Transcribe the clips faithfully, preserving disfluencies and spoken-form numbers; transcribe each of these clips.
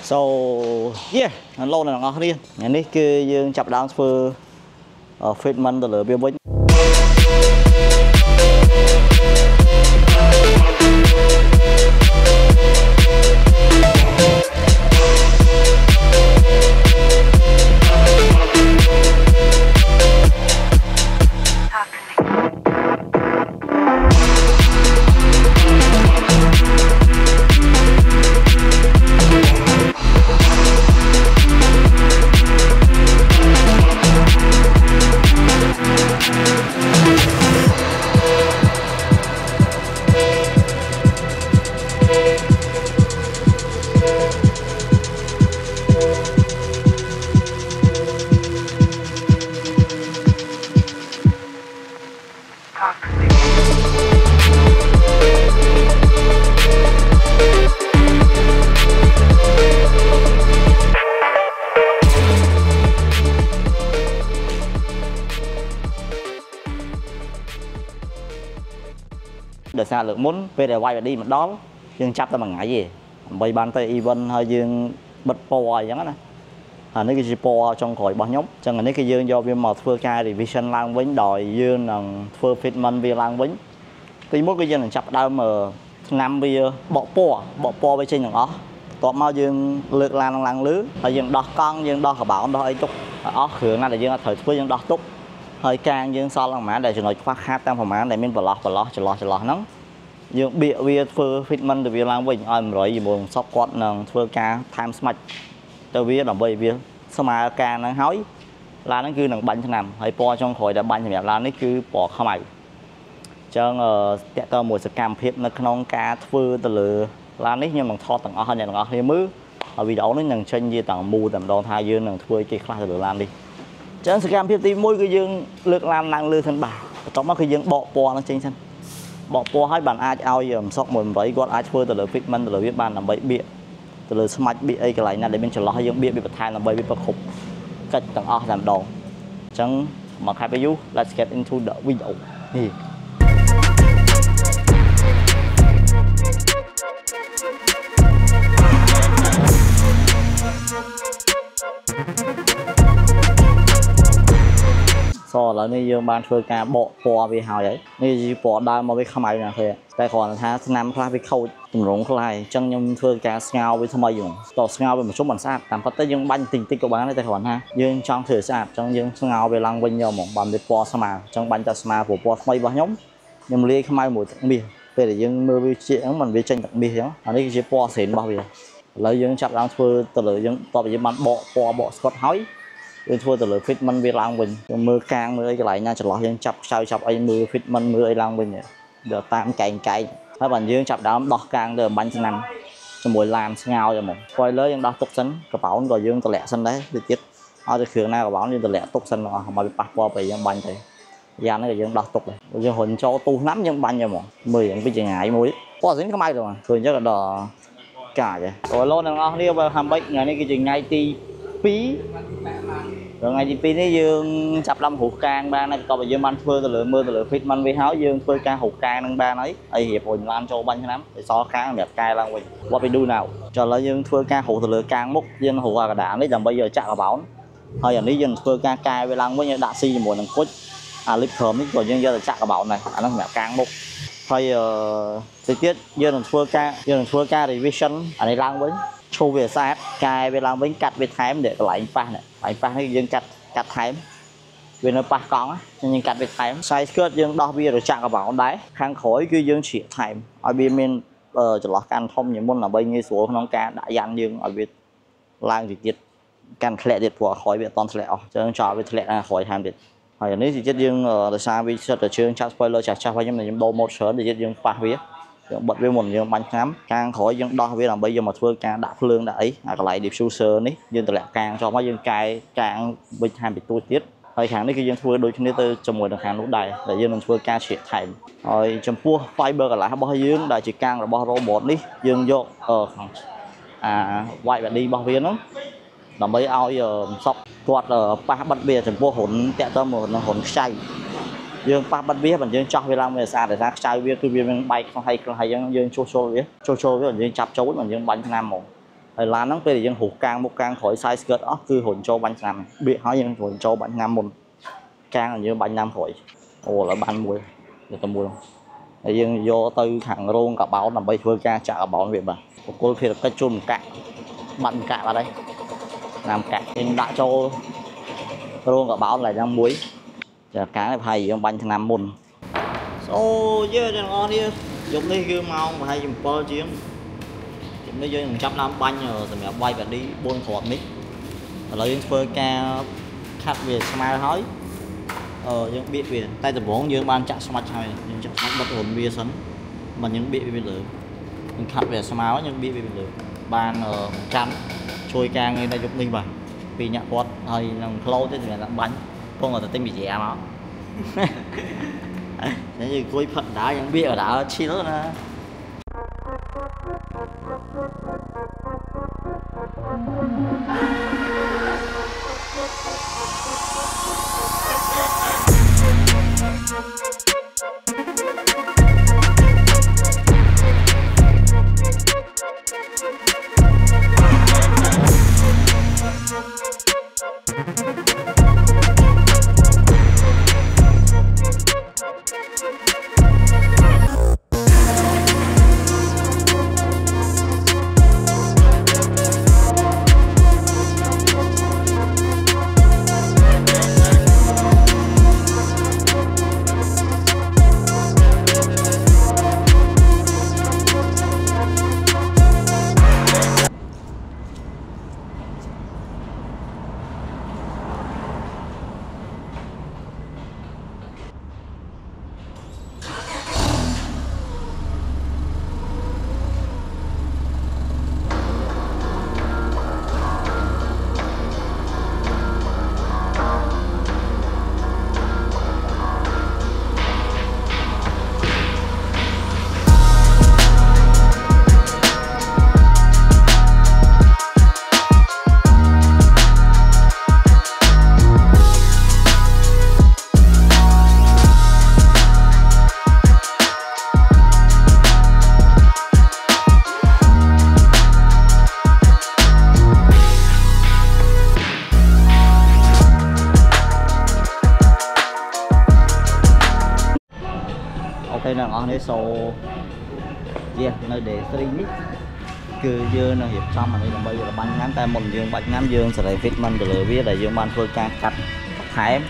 So yeah, and long and long here. And this is chap dance for a fitment the little bit. Để xa lượng muốn về để quay lại đi mà đó nhưng chắp ta bằng ngại gì bay ban tay event hơi dương bật power giống này à nếu cái power trong khỏi bao nhóm chẳng là nếu cái dương do viêm màu phơ ca thì vision lang vĩnh đòi dương là phơ fitment vi lang vĩnh thì mỗi cái dương là chắp đau mà năm bia bỏ power bỏ power bên trên đó tọt mau dương lược lang lang lứa ở dương đo con dương đo bảo đo ấy chút ó hưởng là dương thời phơ dương đo túc hơi càng dương so là mã để cho nó phát hát tam phòng mã để mình bỏ lọt bỏ lọt cho lọt cho lọt nóng dương bịa vi phơ fitment từ vi lang vĩnh ôm rồi gì buồn sóc quạt nàng phơ ca time smart tôi biết là bởi vì sao mà càng nó hói là nó cứ nằm bánh cho nằm hay po trong khỏi đã bánh thì mẹ là nó cứ bỏ không mày cho tẹt tao mùi sự cam phết nó không ca phơ từ lửa là nó nhưng mà thọ tặng ở hơn nhận ở thì mứ ở vì đó nó nhận chân gì tặng mù tặng đòn thai dương nằm phơi cái class từ lan đi cho sự cam phết thì mỗi cái dương lược làm năng lư thân bà trong mắt cái dương bỏ po nó chính xanh bỏ po hai bạn ai ao giờ sóc mình vậy gót ai phơi từ lửa fitment từ lửa biết bàn làm vậy bịa từ lời smart bị ấy cái này là để bên trở lại dương bịa bị bật thai là bởi bị bật khục cách tầng o làm đồ chẳng mà khai với you let's get into the video thì so là nơi dương ban phơi ca bỏ bỏ vì hào vậy nơi bỏ đa mà với không ai nào thếแต่ก่อนนะฮะน้ำคลายไปเข้าตุ่มหลงคลายจังยังเพื่อการสเงาไปทำไมอยู่ต่อสเงาไปเหมือนชุบมันสะอาดตามพัตเตอร์ยังบันติงติกกับบ้านในแต่ก่อนฮะยังจังเถื่อสะอาดจังยังสเงาไปลังเวียนยอมหม่องบันเดปอสมาจังบันจะสมาผัวปอทำไมบ้านยมยังเลี้ยทำไมหมดเบียไปแต่ยังมือวิเชียงมันวิเชียงเบียงอันนี้คือปอเสนบ้าเบียแล้วยังจับลังเพื่อแต่เลยยังต่อไปยังมันบ่อปอบ่อสกอตไฮยังเพื่อแต่เลยฟิตมันเวียนลังเวียนยังมือกลางมือไอ้ไหลน่าจะหล่อยังจับชาวจับไอ้มือฟิตมันมือไอ้ลังเวียนเนี่ยเดี๋ยวตามไก่ไก่ถ้าบันยืนจับดาวดอกกลางเดิมบันชนำสมุยลามเงาอย่างหมดคอยเลื่อยยังดอกตกสันกระเป๋าก็ยืนตะแหล่สันได้ติดติดเอาจะเขื่อนหน้ากระเป๋ายืนตะแหล่ตกสันเอามาไปปักปอไปยังบันเลยยามนี่ก็ยืนดอกตกเลยยังหุ่นโจตูน้ำยังบันอย่างหมดมือยังไปยังไงมือปอสินก็ไม่เลยมั้งส่วนจะก็ดอกกาเลยโอ้ยโลนึงเอาเรียกว่าทำไปไงนี่ก็ยังไงตีปีrồi ngày dịp này dương chập lâm hụt can ba này còn bây giờ man phơi từ lửa mưa từ lửa phết man với háo dương phơi ca hụt can đang ba nói ai hiệp hồi làm cho ban cho lắm để so kháng đẹp cay lang quỳnh qua bên đuôi nào cho lấy dương phơi ca hụt từ lửa can múc dương hụt à đã lấy rằng bây giờ chặt vào bảo thôi giờ lấy dương phơi ca cay với lang với nhau đã si mùa nắng quất à lip thơm rồi dương giờ chặt vào bảo này anh đang đẹp can múc thôi giờ thời tiết dương phơi ca dương phơi ca thì vision ở đây lang vớiชูเวสาร์กายเวลาวิ่งกัดเวทไทม์เด็กไหลฟ้าเนี่ยไหลฟ้าให้ยังกัดกัดไทม์เวลาปากกองอ่ะยังกัดเวทไทม์ไซส์เกิดยังดอกเบี้ยหรือจักรกระเป๋าได้ข้างขอยคือยังฉีดไทม์ไอบีเมนเออจะหลอกการท่อมอย่างบนเราไปงี้สัวน้องกาได้ยันยังไอบีล่างจิตจิตการแผลเด็ดผัวขอยเวทตอนแผลจะต้องจ่อเวทแผลนะขอยไทม์เด็ดอย่างนี้จิตจิตยังเออซาบิสจะเชื่อชาร์จไฟเลยจากชาร์จไฟยังยังโดนหมดเฉินจิตจิตยังปากเบี้ยbật với mình dương bánh khám càng khỏi dương đo với làm bây giờ mà thưa càng đã phương đã ấy à, lại điệp siêu sơ ní dương từ lẹ càng cho mấy dương cài càng bình hai bị tua tiết thời kháng đấy khi dương thưa đôi chân thứ tư trong mười đồng hàng lúc đầy là dương mình thưa ca chuyển thành rồi trong pua fiber lại bao dương đại chỉ càng là bao robot ní dương vô ờ à quay bạn đi bao viên lắm làm mấy ao giờ sọc quạt ở ba bật bìa trong pua hồn tẹt ra một hồn say dương ba bắt biết bản dương cho về làm về xa để ra trai viên cứ viên bay không hay không hay dương dương chô chô biết chô chô với bản dương chập chối bản dương bánh nam một thời là nắng về thì dương hụt càng một càng khỏi size skirt đó cứ hồn cho bánh nam bị hỏi dương hồn cho bánh nam một càng là như bánh nam khỏi ồ là ban mùi được tầm mùi không dương vô từ thằng rôn cả báo làm bay phơi ca chả bảo việc mà cô thì cái chùm cạn bận cạn vào đây làm cạn nên đã cho rôn cả báo lại đang muối cá này phải dùng bánh thằng nam môn ôi chứ cho ngon đi dùng đi kêu mau mà hay dùng bơ chiếm chúng nó chơi một trăm năm bánh rồi thì mẹ quay và đi buôn thọt mít lấy phơi ca khác về smile hói ờ những bị về tay từ bốn dương ban chạm smart hay những chạm smart bất ổn bia sấn mà những bị bị lửa những khác về smile những bị bị lửa ban ở trăm trôi ca ngay đây dùng mình vậy vì nhạc quạt hay làm lâu thế thì mẹ làm bánh con người ta tin bị dè nó thế như cuối phận đã những bia đã chi nữa nè so yeah, nơi để stream cứ dưa nó hiệp xong mà bây giờ là bánh ngắm tay mình dương bánh ngắm dương sẽ lại viết mình từ lời viết là dương ban phơi ca cắt thái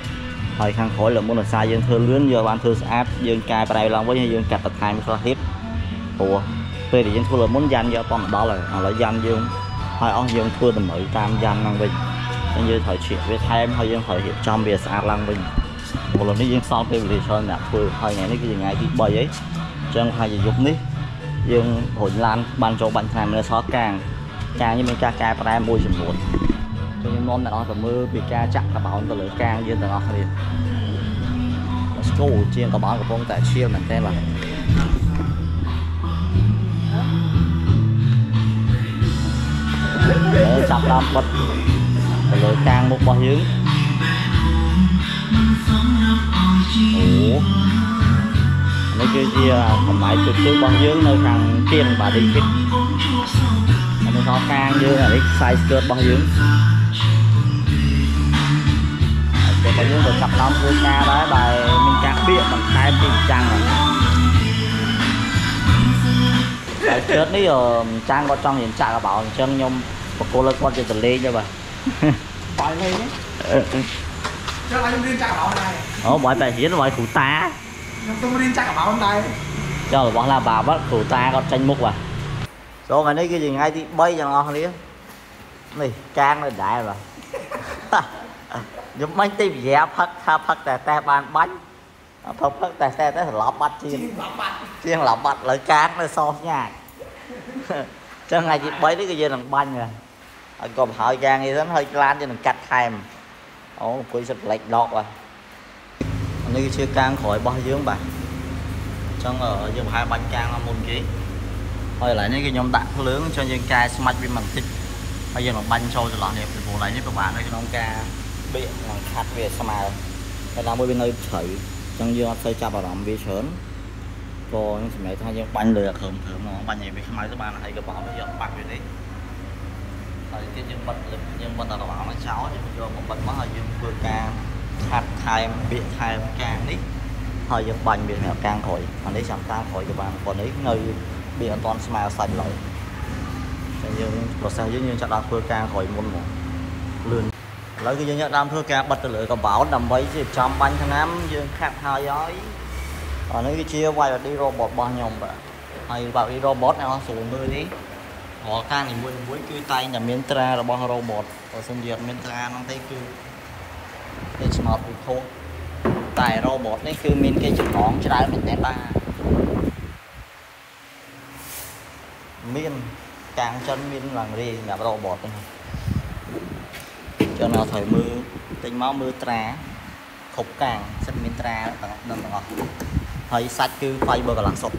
thời khăn khối là muốn là sai dương thưa lướn giờ ban thưa áp dương cài vào đây lòng với dương cắt tập thái mới so hiếp ủa về thì dương thưa là muốn danh do con đó là là danh dương hồi ông dương thưa tầm mười tam danh năng bình như thời chuyện với thêm thôi dương thời hiệp trong việc xa lăng bình một lần đi dương sau thì mình sao nè vừa hồi ngày cái gì ngày cái bơi ấy chân hai gì dục ní dương hội lan ban cho bạn này mình xóa càng càng như mình ca ca ra môi trường muốn cho nên món này nó tầm mưa bị ca chặt là bảo nó lửa càng dương tầm nó thì school chiên có bảo của con tại chiên mình tên là để chặt làm bật lửa càng một bao hướng ủa nó kia kia còn lại từ trước băng dướng nơi thằng kia bà đi kích nó khó khăn như là đi size skirt băng dướng cái băng dướng được sắp lắm của ca đấy bài mình cắt bịa bằng tay mình trăng size skirt đấy rồi trăng vào trong hiện trạng là bảo chân nhung và cô lên con trên tờ lê nha bà hỏi lên nhé chắc là đi trăng bảo này ủa mọi tài hiến mọi cụ tá cho là bọn là bà bắt cụ ta có tranh múc à rồi ngày nay cái gì ngay thì bay cho ngon đi này càng là đại rồi giống bánh tim dẻ phật tha phật tè tè bàn bánh phật phật tè tè tè lọp bạch chiên chiên lọp bạch lại càng nó so nha cho ngày chị bay đấy cái gì thằng banh rồi còn hỏi càng thì đến hơi lan cho mình cắt thèm ồ quỳ sực lệch đọt rồi như chưa càng khỏi bao dưỡng bạn trong ở dùng hai bánh càng là một ký thôi lại những cái nhóm tặng lớn cho những cái smart viên bằng tích bây giờ một bánh sâu cho lọ đẹp thì vụ lại như các bạn đây cho nó ca bị làm khác về sao mà phải làm bên nơi thử chẳng do xây chạp bảo đảm vì sớm có những mấy thay những bánh lừa thường thường nó bánh này với máy các bạn hay các bảo bây giờ bật về đấy thời tiết những bật lực nhưng mà tao bảo nó cháu thì do một bật nó hơi dương vừa càng hạt thay bị thay càng đấy hơi dương bánh bị mèo càng khỏi còn đấy chẳng ta khỏi các bạn còn đấy nơi bị an toàn smile xanh lỗi nhưng có sao giống như chặt đạp vừa càng khỏi môn một lươn lấy cái nhận đam thưa ca bật lửa còn bảo nằm với dịp trăm bánh tháng năm dương khác hai giói ở nơi chia quay là đi robot bao nhom bạn hay vào đi robot nào sủi mưa đi họ ca thì mua muối cưa tay nhà miền tra là bao robot ở sông Việt miền tra nó thấy cưa để smart thôi tại robot đấy cứ miền cây chụp nón chứ đại mình té ta miền càng chân miền làng đi nhà robot này. Cho nó thời mưa tính máu mưa tra khúc càng sách miền tra nên là hơi sạch cứ fiber và làng sụp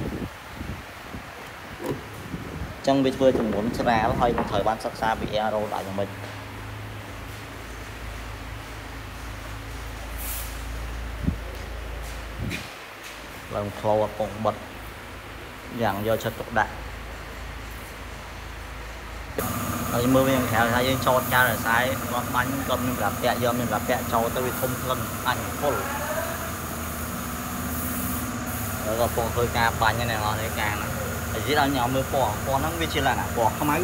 trong việc vừa chúng muốn ra nó hơi một thời ban sắc xa bị aero lại của mình làm khô cùng bật dạng do chất tục đại rồi mưa miền khèo thì thấy cho cha là sai con bánh cơm mình làm kẹo do mình làm kẹo cho tới vì không thân anh khô rồi gặp con hơi ca bánh như này nó thấy càng này. Chỉ là nhỏ mới bỏ con nó biết chỉ là bỏ không ấy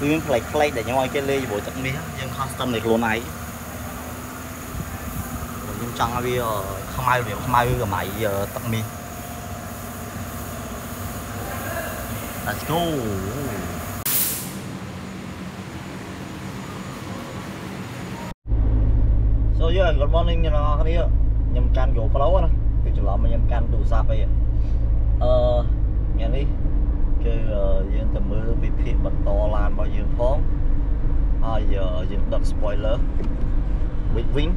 nguyên play play để nhau cái ly bồi tận mía nhưng custom này luôn này nhưng chẳng bây giờ không ai được không ai với cả mày giờ tận mía let's go so yeah good morning nó cái này nhầm can gỗ lâu rồi cái chỗ đó mà nhầm can đủ sạp vậy ờ nghe đi cứ dương tầm mưa bị phim bật to lan bao nhiêu phóng hai giờ dương đặt spoiler big win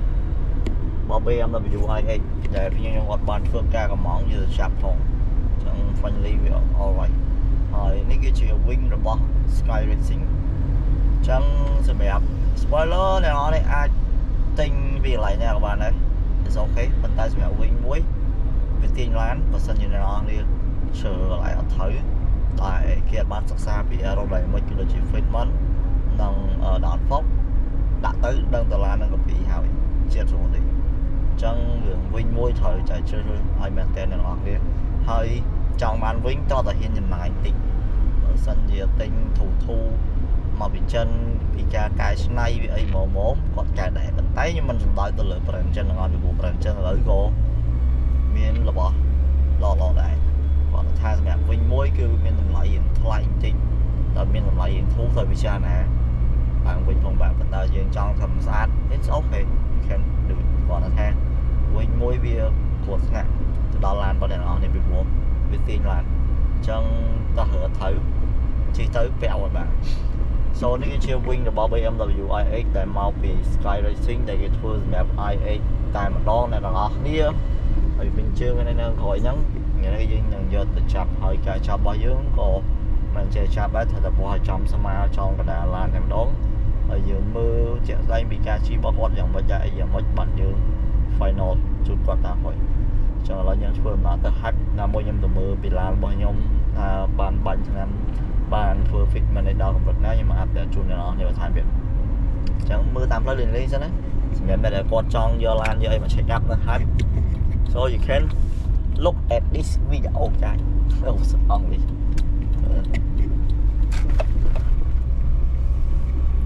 bảo bê em là bị dụ ai ấy để phi nhung hoạt ban phương ca của món giờ chạm phòng trong phần ly về alright rồi ní cái chuyện win rồi bóng sky racing chẳng sẽ đẹp spoiler này nó đấy ai tinh vì lại nè các bạn đấy it's okay bắt tay sẽ win muối về tiền lán và sân như này nó đi chờ lại ở thấy tại kia bán sạc xa bị rau đầy mấy cái chị phết mất nâng đón phốc đã tới đơn tờ là nâng gặp ý hào chết rồi đi chân đường vinh môi thời chạy chơi hơi mẹ tên này nó kia hơi trong bán vinh cho ta hiện nhìn mãi tình ở sân dìa tinh thủ thu mà bị chân bị cha cài xe này bị ấy mồm mồm còn cài đẻ bánh tay nhưng mình đòi tờ lửa bánh chân là ngon vì bụng bánh chân là lưỡi gỗ miên là bỏ lo lo lại còn thay mẹ vinh mối kêu mình lại diện lại chính rồi mình lại diện thú thời bị xa nè bạn vinh phòng bạn mình ta diện trong thầm sát it's okay you can do it còn là thay vinh mối bia của nè đó là có thể nó nên bị buộc biết tin là chân ta hứa thấy chỉ tới vẹo rồi bạn sau những cái chiêu vinh là bao bê em là u i x tại mau bị sky racing để cái thua mẹ i a tại mà đó này là nó nia thì mình chưa cái này nó khỏi nhắn cái gì nhận giờ tự chạp hơi cả chạp bao dưỡng của mình sẽ chạp bác thật là bộ hơi trong xe mà trong cái đà là nằm đón ở dưới mưa chạy dây bị ca chi bác quát dòng và chạy giờ mất bận dưỡng final chút quạt ta khỏi cho là những phương mà ta hát là môi nhâm từ mưa bị làm bao nhóm bàn bánh làm bàn phương phích mà này đau không vật ná nhưng mà áp để chung nó nếu thay biệt chẳng mưa tạm lấy liền lý cho đấy mình phải để con trong do lan dây mà sẽ gặp nó hát so you can look at this video guys only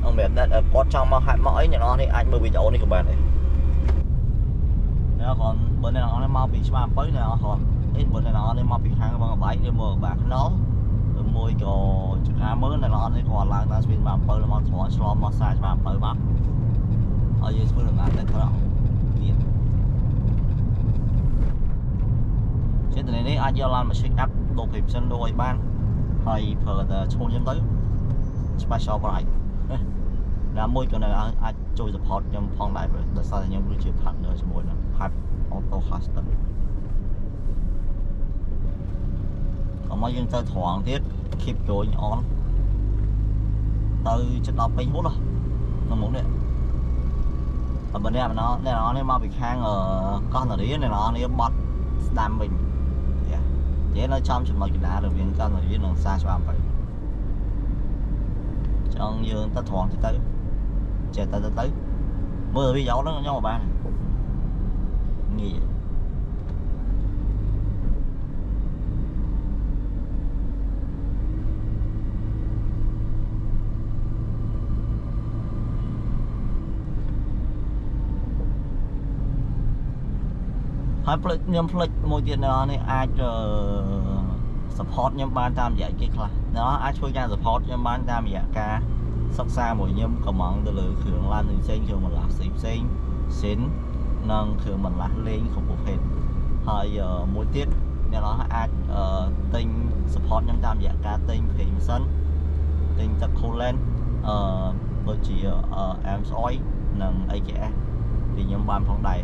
ông mẹ đã có trong mà hại mỏi nhà nó thì anh mới video này các bạn này nó còn bên này nó mau bị spam tới này còn ít bên này nó mau bị hang bằng bảy để mở bạc nó môi cò cá mới này nó thì còn là ta spin bạc tới là món thỏ slot massage bạc tới bạc ở dưới xuống là tại đó cái này đấy ai giao lan mà check up đồ kịp chân đôi ban hay phở là chôn nhắm tới special bright là môi cho này là ai chơi support nhầm phong lại rồi là sao nhầm chưa phát nữa cho môi là phát auto custom còn mấy dân ta thoáng thiết kịp rồi on từ chất đọc bánh bút rồi nó muốn đấy Còn vấn đề mà nó nên nó nên mau bị khang ở con ở đấy này nó nên bọt đam mình chế nó trong chừng một chừng đá được viên con ở dưới đường xa cho vậy trong dương ta thoáng thì tới chờ ta tới tới vừa bị giấu nó nhau ba nghỉ hai plek nhom plek một tiền nó này ai support nhom ban tam vậy cái class nó ai chui ra support nhom ban tam vậy cả sắp xa mỗi nhom có món từ lưỡi khương lan từ sen khương mình là xịn xịn xịn nâng khương mình là lên không phù hợp hơi giờ mỗi tiết nó ai tinh support nhom tam vậy cả tinh phim sân tinh tập khô lên bởi chỉ em soi nâng ai trẻ thì nhom ban phong đầy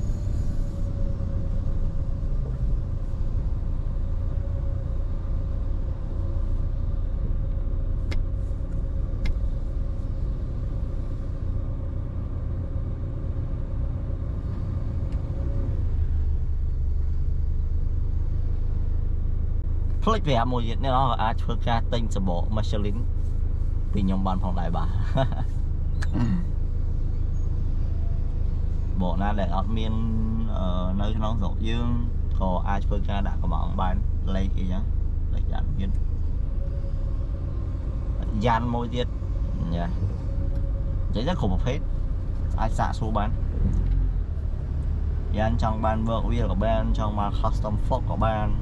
click về một việc nên nó là chơi ca tinh sờ bộ Michelin vì nhóm bạn phòng đại bà bộ na để ở miền nơi nó rộng dương có ai chơi ca đã có bọn bạn lấy gì nhá lấy dàn miền dàn môi tiết nhá đấy rất khủng hết ai xả số bán dàn trong ban vợ viên của ban trong ban custom fork của ban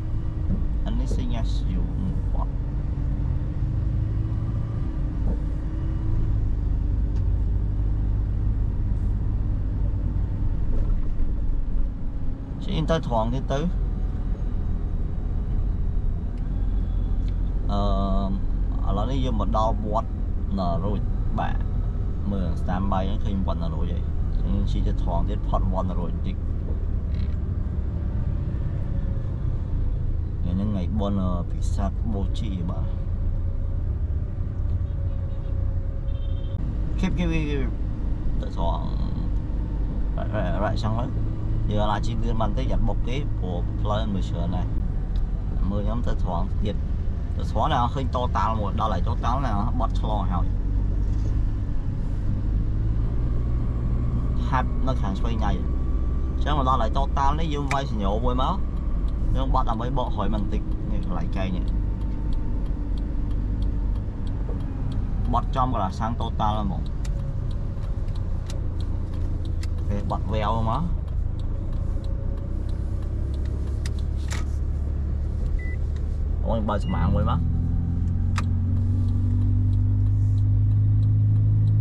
anh ấy sẽ nhắc dụ một chỉ tới thoảng thứ tư ờ nó đi vô một đo bọt nở rồi bạn mưa tám bay khi quần là rồi vậy chỉ cho thoảng đến phọt quần là rồi chứ những ngày buồn ở vị sát bố trí bà khiếp cái tự chọn lại xong hết giờ là chỉ đưa bàn tay giặt bọc cái của plan mười sửa này mười nhóm tự chọn tiền tự xóa nào khinh to táo một đó lại to táo nào bắt cho hào hạt nó khẳng xoay nhảy chứ mà đó lại to táo lấy dương vai nhổ bôi máu nhưng bắt là mấy bộ hỏi bằng tịch lại cây nhỉ bắt trong là sang total là một để bắt veo mà ôi bao mạng mới má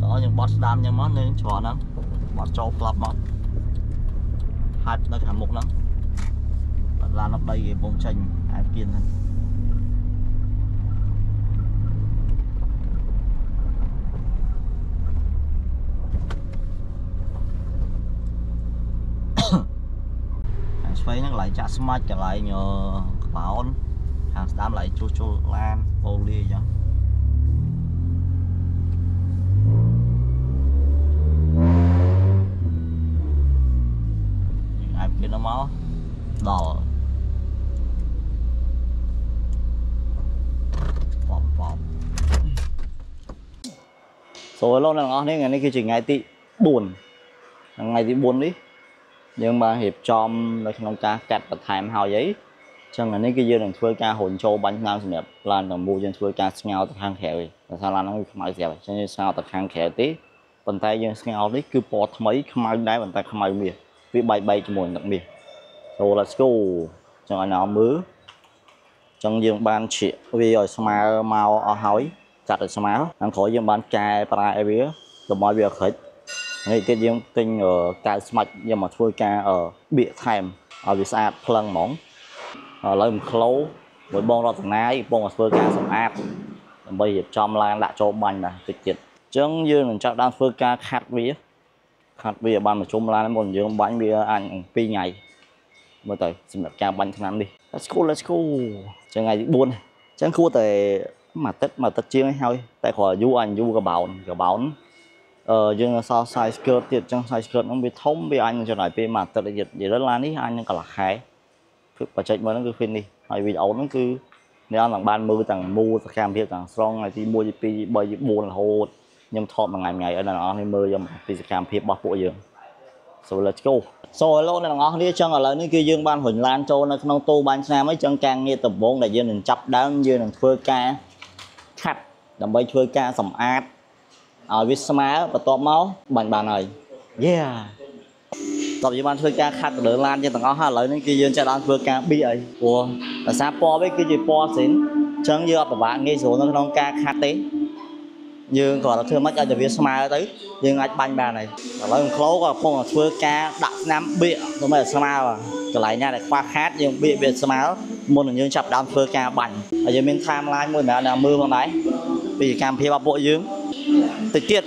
đó những bắt đam nhưng mất nên chọn lắm bắt cho club mất hạt nó cả mục lắm là nó đây bông chanh ai kiên hơn hàng xoay nó lại chả smart trở lại nhờ bảo hàng tám lại chua chua lan ô lia chứ ai kiên nó máu đỏ số lâu là nó nên ngày nay kia chỉ ngày tị buồn ngày tị buồn đi nhưng mà hiệp chom là không ca cắt và thèm hào giấy cho ngày nay kia dưa đừng thuê ca hồn châu bánh nam sinh đẹp là đồng mua trên thuê ca ngao tập hàng khèo là sao là nó không ai dẹp cho nên sao tập hàng khèo tí bàn tay dương ngao đấy cứ bỏ mấy không ai đáy bàn tay không ai miệt vì bay bay cho mùi đặc biệt rồi là school cho nó mứ trong dương ban chị vì rồi mà mau ở hỏi chặt được má ăn khỏi dương ban cài para bia rồi mọi việc hết này cái dương tinh ở cài mạch nhưng mà thôi ca ở bịa thèm ở vì sao plăng mỏng lấy một khâu với bông ra từng nai bông ở thôi ca sầm áp bây giờ trong lan đã cho bánh là tuyệt tuyệt trong dương mình chặt đang thôi ca khát bia khát bia ban mà chung lan một dương bánh bia ăn pi ngày មើលទៅសម្រាប់ការបាញ់ថ្នាំនេះ Let's go let's go ចឹងថ្ងៃទីbốn ចឹងគួរតែមួយទឹកមួយទឹកជាងឲ្យហើយតែគ្រាន់យូរអញយូរកបោនកបោនអឺយើងសល់ size skirt ទៀតចឹង size skirt ហ្នឹងវាធំវាអញចំណាយពេលមួយទឹកទៀតនិយាយឡាននេះអញនឹងកន្លះខែគឺបច្ចេកមកហ្នឹងគឺ finish ហើយវីដេអូហ្នឹងគឺអ្នកអង្គបានមើលទាំងមូលសកម្មភាពទាំងស្រុងថ្ងៃទីមួយទីពីរទីបីទីបួនរហូតខ្ញុំថតមួយថ្ងៃថ្ងៃឲ្យអ្នកអង្គនេះមើលខ្ញុំពីសកម្មភាពរបស់ពួកយើង So let's go សូមអរលោកអ្នកទាំងអស់គ្នាចឹងឥឡូវនេះគឺយើងបានរុញឡានចូលនៅក្នុងតូបាញ់ឆ្នាំហើយចឹងការងារដំបូងដែលយើងនឹងចាប់ដើមយើងនឹងធ្វើការខាត់ដើម្បីធ្វើការសម្អាតឲ្យវាស្មើបន្ទាប់មកបាញ់បានហើយ Yeah តោះយើងបានធ្វើការខាត់លើឡានយើងទាំងអស់ហើយឥឡូវនេះគឺយើងចាប់ដើមធ្វើការបៀអីព្រោះភាសាពណ៌វាគឺជាពណ៌សិនចឹងយើងអត់ប្រហែលងាយស្រួលនៅក្នុងការខាត់ទេយើងគ្រាន់តែធ្វើម៉េចឲ្យតែវាស្មើទៅយើងអាចបាញ់បានហើយឥឡូវអង្គលោក៏កំពុងធ្វើការដាក់ស្នាមបៀកដើម្បីឲ្យស្មើកន្លែងណាដែលខ្វះខាតយើងបៀកវាស្មើមុននឹងយើងចាប់ដើមធ្វើការបាញ់ហើយយើងមានតាមឡាញមួយដែលមើលផងដែរពីកម្មភាពរបស់ពួកយើងតិចទៀត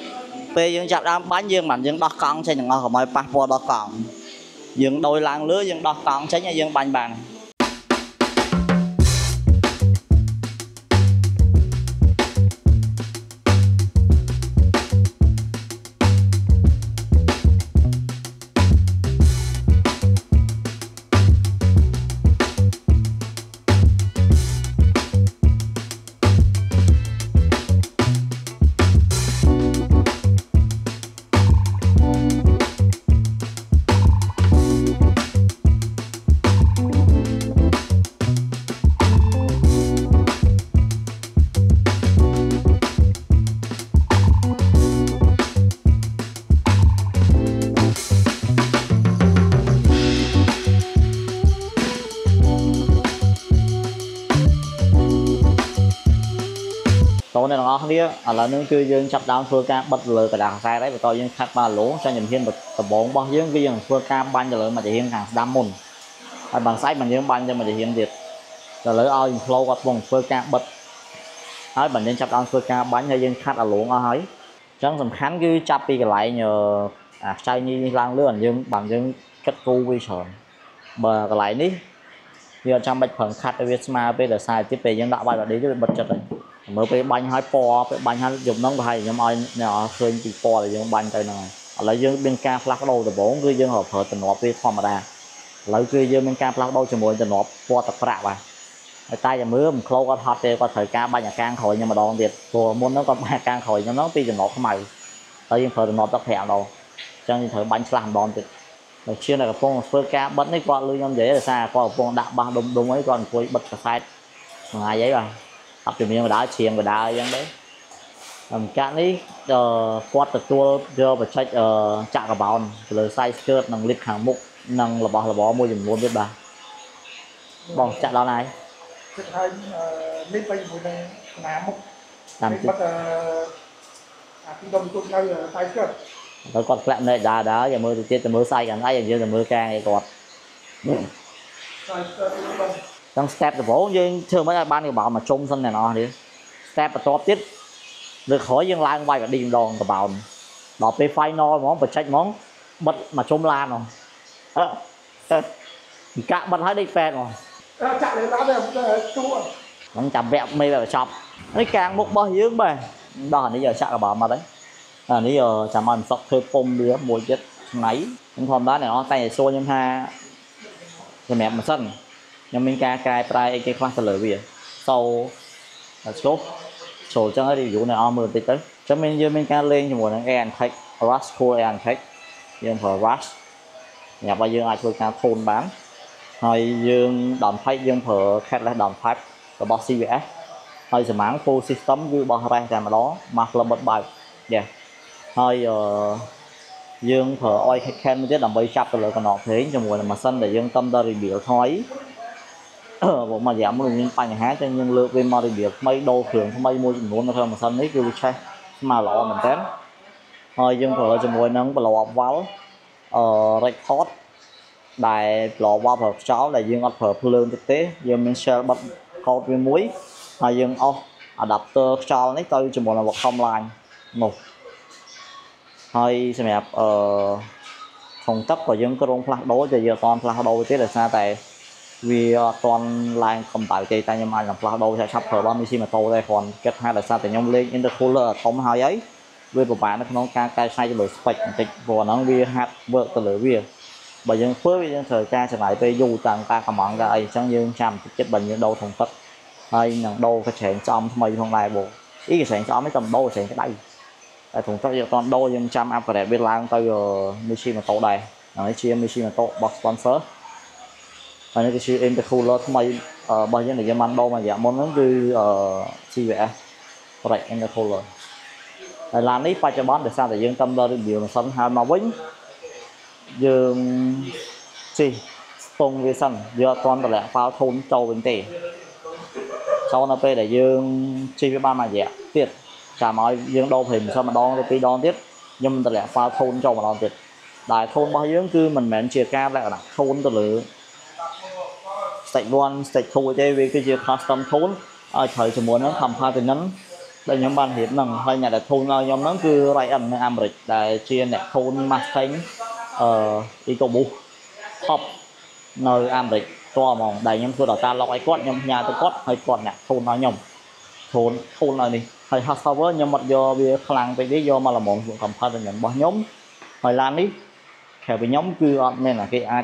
ពេលយើងចាប់ដើមបាញ់យើងមិនយើងដោះកង់ចេញទាំងអស់កុំឲ្យប៉ះពាល់ដល់កង់យើងដោយឡើងលើយើងដោះកង់ចេញហើយយើងបាញ់បានអ្នកទាំងអស់គ្នាឥឡូវនេះគឺយើងចាប់ដើមធ្វើការបិទលើកណ្ដាលខ្សែដែរបន្តយើងខាត់បាឡូចាញ់ជំហានដំបូងរបស់យើងគឺយើងធ្វើការបាញ់ទៅលើមជ្ឈហានខាងស្ដាំមុនហើយបាញ់សាច់បាញ់យើងបាញ់ទៅមជ្ឈហានទៀតឥឡូវឲ្យ flow គាត់បងធ្វើការបិទហើយបាញ់យើងចាប់ដើមធ្វើការបាញ់ហើយយើងខាត់អាឡូអស់ហើយអញ្ចឹងសំខាន់គឺចាប់ពីកន្លែងអាខ្សែញីនេះឡើងលើយើងបាញ់យើងគិតគូរវាច្រើនបើកន្លែងនេះយើងអត់ចាំបាច់ប្រឹងខាត់ឲ្យវាស្មើពេលដល់ខ្សែទៀតពេលយើងដាក់បាច់ដល់នេះវាបិទចិត្តហើយមើលពេលបាញ់ហើយពណ៌ពេលបាញ់ហើយយប់ហ្នឹងប្រហែលខ្ញុំឲ្យអ្នកឃើញពីពណ៌ដែលយើងបាញ់ទៅហ្នឹងឥឡូវយើងមានការផ្លាស់ប្ដូរដំបូងគឺយើងរកប្រើទំនាប់វាធម្មតាឥឡូវគឺយើងមានការផ្លាស់ប្ដូរជាមួយទំនាប់ពណ៌ទឹកប្រាក់បាទហើយតែតែមើលមិនខ្លោគាត់ហត់ទេគាត់ត្រូវការបាញ់អាកាងក្រោយខ្ញុំម្ដងទៀតព្រោះមុនហ្នឹងគាត់បាញ់អាកាងក្រោយខ្ញុំហ្នឹងពីទំនាប់ខ្មៅហើយយើងប្រើទំនាប់ទឹកប្រាក់ម្ដងអញ្ចឹងយើងត្រូវបាញ់ឆ្លាស់ម្ដងទៀតហើយឈានតែកំពុងធ្វើការបិទនេះគាត់លឺខ្ញុំនិយាយដោយសារគាត់កំពុងដាក់បាសដុំដុំអីគាត់អង្គុយបិទខ្សែថ្ងៃអីបាទអត់ជំនាញបណ្ដាជ្រៀងបណ្ដាអញ្ចឹងដែរអំកាក់នេះគាត់ទទួលយកបច្ចេកចាក់កាបោនលើ size skirt និង lip ខាងមុខនិងរបស់របរមួយចំនួនទៀតបាទបងចាក់ដល់ណាគិតឲ្យ lip ទៅជាមួយនឹងស្នាមមុខតាមចិត្តអាពីដុំគាត់ឲ្យ size skirt ដល់គាត់ផ្លាក់នៅដាដាឲ្យមើលទៅទៀតទៅមើល size ខាងឯងយើងទៅមើលកាងឯគាត់ size skirt របស់ต้อง step ដំបូងយើងធ្វើមិនឲ្យបានកាបោនមកជុំសិនអ្នកនរនេះ step បន្ទាប់ទៀតលើក្រោយយើងឡើងវាយបឌីម្ដងកាបោនដល់ពេល final ហ្មងបច្ចេកហ្មងបិទមកជុំឡានហ្មងអឺអឺកាក់បិទឲ្យដេកប៉ែតហ្មងចាក់លើឡានទៅជួហ្នឹងចាំវគ្គមេវាបញ្ចប់នេះកាងមុខរបស់យើងបាទដល់នេះយកចាក់កាបោនមកទៅអានេះចាំឲ្យមិនសក់ធ្វើពុំវាមួយទៀតឆ្នៃខ្ញុំធម្មតាអ្នកនរតែសួរខ្ញុំថាសម្រាប់ម៉ាស៊ីនខ្ញុំមានការកែប្រែអីគេខ្លះទៅលើវា So let's go ចូលចឹងឲ្យ review អ្នកអស់មើលបន្តិចទៅចឹងមានយើងមានការលេងជាមួយនឹង Air and Tech Rush Cool Air and Tech យើងប្រើ Rush ញ៉ាំឲ្យយើងអាចធ្វើការធូនបានហើយយើង Down Pipe យើងប្រើ Cordless Down Pipe របស់ xê vê ét ហើយសម្រាប់ Full System គឺរបស់ Rest តែម្ដងមក Robot Widebody យ៉ាហើយយើងប្រើ Oil Can មួយទៀតដើម្បីចាប់ទៅលើកណ្ដុងភ្លេងជាមួយនឹង Machine ដែលយើងតំត Reveal ថយผมมาย้ำว่าลุงยิงไปอย่างนี้จะยังเลือกเป็นมาดีเดียบไม่โดนเขื่อนทำไมมวยจำนวนมาเท่ามาซันนี้คือใช่มาหล่อเหมือนเต้นเฮ้ยยังเผลอจะมวยนั่งหล่อว้าวเอ่อเรคคอร์ดได้หล่อว้าวเผลอเช้าได้ยังอัดเผลอเพลินเต้ยังเป็นเชลบัตคอร์ดเป็นมวยเฮ้ยยังเอาอะดับเตอร์เช้านี้ตัวจำนวนเราบอกคอมไลน์หนุกเฮ้ยสมัยเอ่อ không tất và dân có rung phát đối cho giờ toàn phát đôi tiết là xa tại vì toàn lại không tạo chạy tay nhưng mà làm phát đôi sẽ sắp thở ba mươi mà tô đây còn kết hai là xa tại nhóm liên nhưng được khu lờ không hai giấy với của bạn nó ca cai sai cho bởi sạch tịch và nó bia hạt vợ từ lửa bia bởi dân phước dân thời ca sẽ lại về dù tàng ta còn bọn ra ấy chẳng dương chăm chết bệnh những đâu thông tất hay nặng đô cái chuyện trong mày không lại bộ ý cái chuyện cho mấy tầm đô chuyện cái đây tại thùng tóc giờ toàn đô dân trăm áp và đẹp bên làng tao giờ machine mà tổ đầy nói chia machine mà tổ bọc sponsor và những cái chuyện em cái khu lót mày ở bây giờ này cho man đô mà dạ món nó cứ ở chi vậy rồi em cái khu rồi là làm đấy phải cho bán để sao để dân tâm đo được điều là sân hai màu vĩnh dương chi tung về sân giờ toàn là lẽ pháo thôn châu bên tỉ sau nó về để dương chi với ba mà dạ tiệt cả mọi dương đô thì sao mà đo cái đo tiếp nhưng mình lại pha thôn cho mà đo tiệt đại thôn bao nhiêu cứ mình mẹ chia ca lại là thôn từ lửa sạch luôn sạch thôi chơi vì cái chia custom thôn ở thời chỉ muốn nó thầm pha từ nấm đây nhóm bạn hiện nằm hai nhà đại thôn nhóm nó cứ lại ăn ăn rồi đại chia đại thôn mà thánh ở đi cầu bu học nơi ăn rồi to mỏng đầy nhóm tôi đào ta lọc ai quát nhóm nhà tôi quát hay còn nè thôn nói nhầm thôn thôn là đi hay hot server nhưng mà do bia làng về lý do mà là một vụ cầm pha nhận bỏ nhóm hồi làm đi theo với nhóm cứ nên là cái ai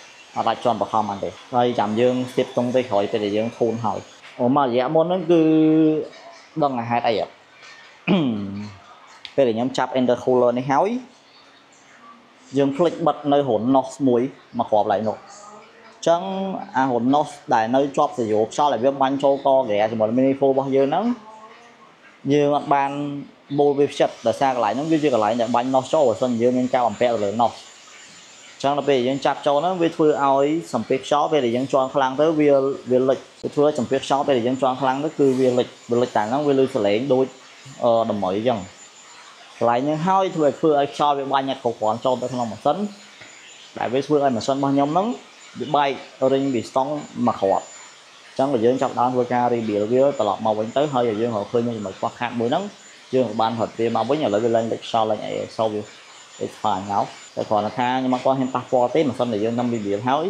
ở đây chọn bảo không anh để đây chạm dương tiếp tục tới khỏi tới để dương thôn hỏi ủa mà dễ môn nó cứ đang là hai tay ạ đây để nhóm chắp enter cooler này hói dương click bật nơi hồn nó muối mà khóa lại nộp chẳng à hồn nó đại nơi chóp thì dụ sao lại viết bánh cho co ghé thì một mini phô bao nhiêu nắng như mặt bàn bôi viết chật là xa lại nó viết lại nhận bánh nó cho ở sân dưới bên cao bằng pẹo rồi nó chẳng là bây giờ chạp cho nó với thưa ao ấy sầm phép xó về để dân cho khăn tới việc việc lịch thưa sầm phép xó về để dân cho khăn nó cứ việc lịch việc lịch tại nó với lưu xử lý đôi đồng mọi dân lại những hơi thưa thưa cho việc ban nhạc cổ quán cho tới không một sân đại với thưa em mà sân bao nhiêu nắng bị bay ring bị sóng mà khọt chẳng là dương trong đó vừa ca đi biểu với tọa màu bánh tới hơi dương họ khơi nhưng mà qua hạt mùi nắng dương ban hợp viên màu với nhà lợi lên lịch sau là nhảy sau việc phải ngáo tại còn là tha nhưng mà qua hiện ta qua tết mà sân để dương năm bị biểu hối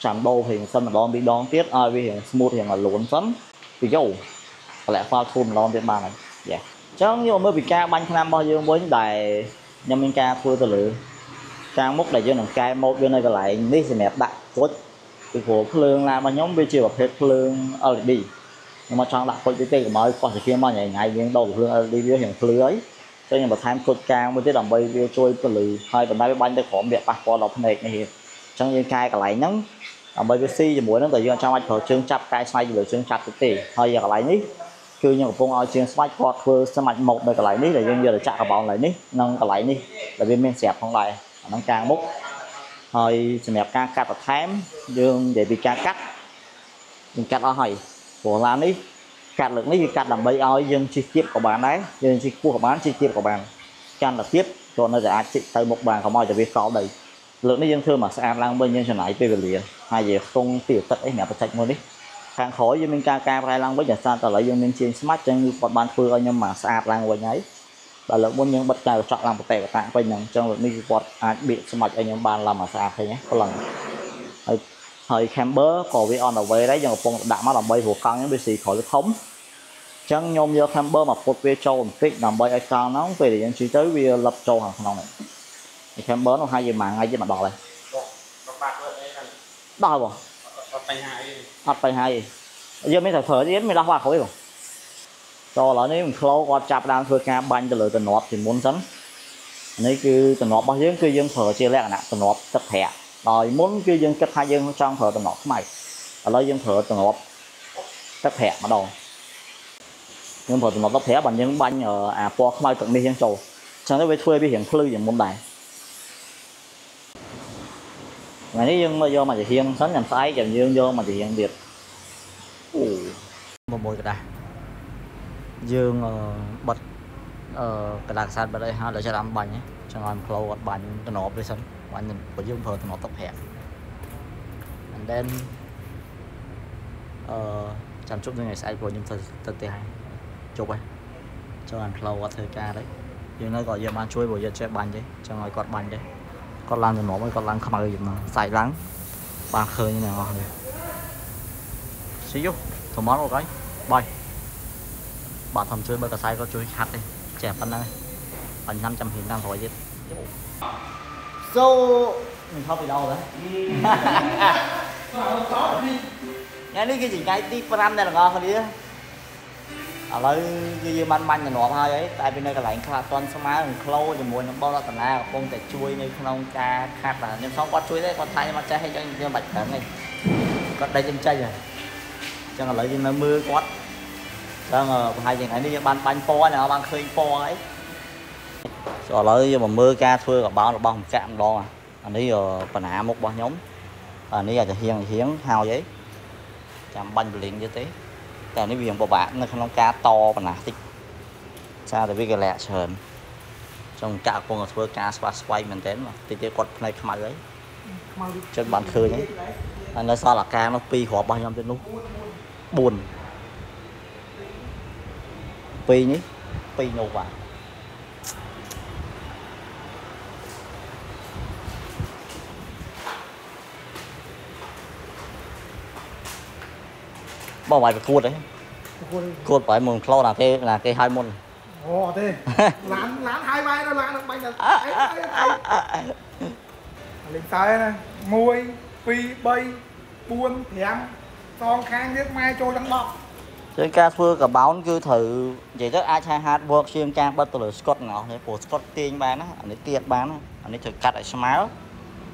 chẳng đâu thì sân mà đón bị đón tiết ai vì hiện smooth hiện là lún sấn thì dâu lại pha thun lon trên bàn này dạ chẳng như mới bị ca bánh nam bao dương với đài nhâm minh ca thua từ lửa trang mốc đại dương đằng cai một bên này còn lại đi thì mẹp đại cốt từ của phương là mà nhóm bên chiều hết phương led nhưng mà trang đặt con cái cây mới còn kia mà nhảy nhảy nhưng đầu phương led hiện phương ấy cho nên mà tham cột cao mới tới đồng bay view trôi từ lử hai tuần nay bánh tới khóm đẹp bạc qua lọc này này trong dương cai còn lại nhấn đồng bay bc thì muốn nó từ dương trong anh khởi chương chặt cai sai rồi chương chặt cái tỷ hơi giờ còn lại ní cứ như một phong ao chương sai quạt phương sai mạnh một này còn lại ní là dương giờ là chặt cả bọn lại ní nâng còn lại ní là bên bên sẹp không lại nó càng bốc hơi xem đẹp ca cắt thám dương để bị ca cắt mình cắt ở hồi của làm đi cắt lượng đấy thì cắt làm bây ơi dân chi tiết của bạn đấy dân chi của bán chi tiết của bạn can là tiếp cho nó giả trị tới một bàn không ai cho biết khó đầy lượng đấy dân thương mà sẽ đang bên nhân cho nãy về liền hai giờ không tiểu tật ấy mẹ phải chạy luôn đi càng khói với mình ca ca phải lăng với nhà xa ta lấy dân lên trên smart chân còn ban phương nhưng mà sẽ đang quay nháy và lượng bốn nhân bất ngờ chọn làm một tệ và tạng quanh nhằng trong lượng mini quạt ai bị sơ mạch anh em bàn làm mà sao thế nhé có lần hơi camper có vi on ở về đấy giờ phong đã mắt làm bay hồ con những bác sĩ khỏi được thống chẳng nhôm do camper mà phục về châu tích làm bay ai sao nó về để dân trí tới vì lập châu hàng nông này camper nó hai gì mà ngay chứ mà đỏ này đau không hạt tay hai giờ mới thở thở đến mới ra hoa khối rồi cho là nếu mình khâu qua chạp đang thôi ca banh cho lời tần nọp thì muốn sẵn nếu cứ tần nọp bao nhiêu cứ dân thở chia lẹ nè tần nọp tất thẻ rồi muốn cứ dân kết hai dân trong thở tần nọp mày ở lấy dân thở tần nọp tất thẻ mà đầu nhưng thở tần nọp tất thẻ bằng những banh ở à qua không ai tận đi dân trầu chẳng tới về thuê bị hiện khư gì muốn đại mà nếu dương mà vô mà chỉ hiên sánh làm sai chẳng dương vô mà chỉ hiên biệt một mùi cái này dương bật cái đàn sàn bên đây ha để cho làm bánh cho nó flow bật bánh cho nó với sánh bánh của dương phơi nó tập hẹp and then chăm chút như ngày sai của dương phơi tận tệ chụp ấy cho làm flow và thời ca đấy dương nó gọi dương ăn chuối buổi giờ chơi bánh đấy cho ngồi quạt bánh đấy con lan thì nó mới con lan không ai dùng mà xài lắng bàn khơi như này ngon rồi sử dụng thử món một cái bay bạn thầm chơi bơi cả sai có chơi hạt đi trẻ phân đây phần năm trăm nghìn đang hỏi chứ sâu mình không bị đau đấy nghe nói cái gì cái tí phần này là ngon hơn đi ở đây như manh manh là nó thôi ấy tại vì nơi cái lạnh khá toàn số má mình khâu thì muốn nó bao ra tầng nào không thể chui như không ca khát là nhưng xong quát chui đấy con tay mà chơi hay cho như bạch tấn này con đây chân chơi rồi cho nó lấy như nó mưa quát cho nó hai chuyện này đi ban banh po nào ban khơi po ấy cho lấy như mà mưa ca thưa gặp bao là bao một chạm đó mà anh ấy giờ phần hạ một bao nhóm anh ấy giờ thì hiền hiến hao giấy chạm banh liền như thếแต่ในเวียงปะบะในขนมกาตอปนาติชาแต่วิกแหละเชิญจงกะคงกับเวอร์กาสปาสไวเหมือนเดิมติดกดในขมายเลยจนบานคืนนี้อันนั้นซาลักกาเราปีขอบางยามจนนู้บุญปีนี้ปีโนว่าbao bài cột đấy cột phải mùng kho là cái là cái hai môn ồ thế lán lán hai bài đó lán được bánh là lính tay này môi phi bay buôn thèm son khang nước mai trôi đắng bọt chơi ca thưa cả báo cứ thử vậy rất ai chơi hard work xuyên trang bắt đầu Scott ngỏ thế của Scott tiền bán á anh ấy tiền bán á anh ấy thử cắt lại smile